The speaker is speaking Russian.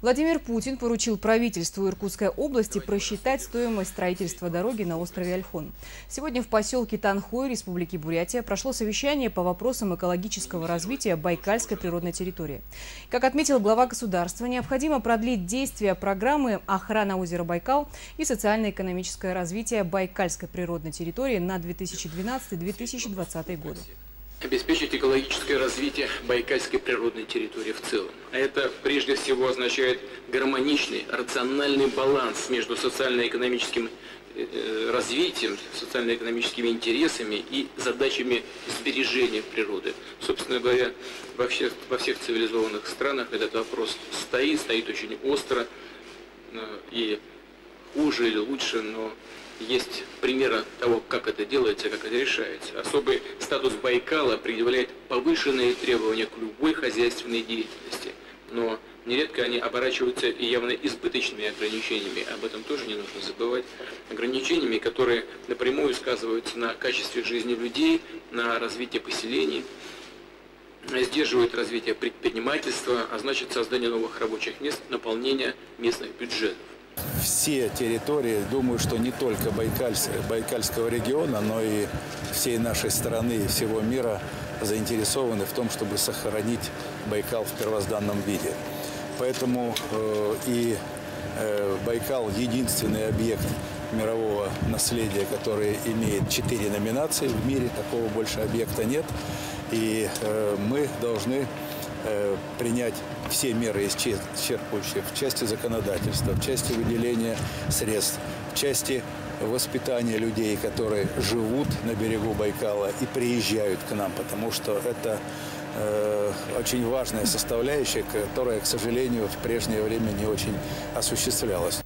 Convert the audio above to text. Владимир Путин поручил правительству Иркутской области просчитать стоимость строительства дороги на острове Ольхон. Сегодня в поселке Танхой Республики Бурятия прошло совещание по вопросам экологического развития Байкальской природной территории. Как отметил глава государства, необходимо продлить действие программы «Охрана озера Байкал» и социально-экономическое развитие Байкальской природной территории на 2012-2020 годы. Обеспечить экологическое развитие Байкальской природной территории в целом. А это прежде всего означает гармоничный, рациональный баланс между социально-экономическим развитием, социально-экономическими интересами и задачами сбережения природы. Собственно говоря, во всех цивилизованных странах этот вопрос стоит очень остро, и хуже или лучше, но есть примеры того, как это делается, как это решается. Особый статус Байкала предъявляет повышенные требования к любой хозяйственной деятельности. Но нередко они оборачиваются и явно избыточными ограничениями. Об этом тоже не нужно забывать. Ограничениями, которые напрямую сказываются на качестве жизни людей, на развитии поселений, сдерживают развитие предпринимательства, а значит создание новых рабочих мест, наполнение местных бюджетов. Все территории, думаю, что не только Байкальского региона, но и всей нашей страны и всего мира заинтересованы в том, чтобы сохранить Байкал в первозданном виде. Поэтому Байкал – единственный объект мирового наследия, который имеет 4 номинации в мире, такого больше объекта нет. И мы должны принять все меры исчерпывающие в части законодательства, в части выделения средств, в части воспитания людей, которые живут на берегу Байкала и приезжают к нам, потому что это очень важная составляющая, которая, к сожалению, в прежнее время не очень осуществлялась.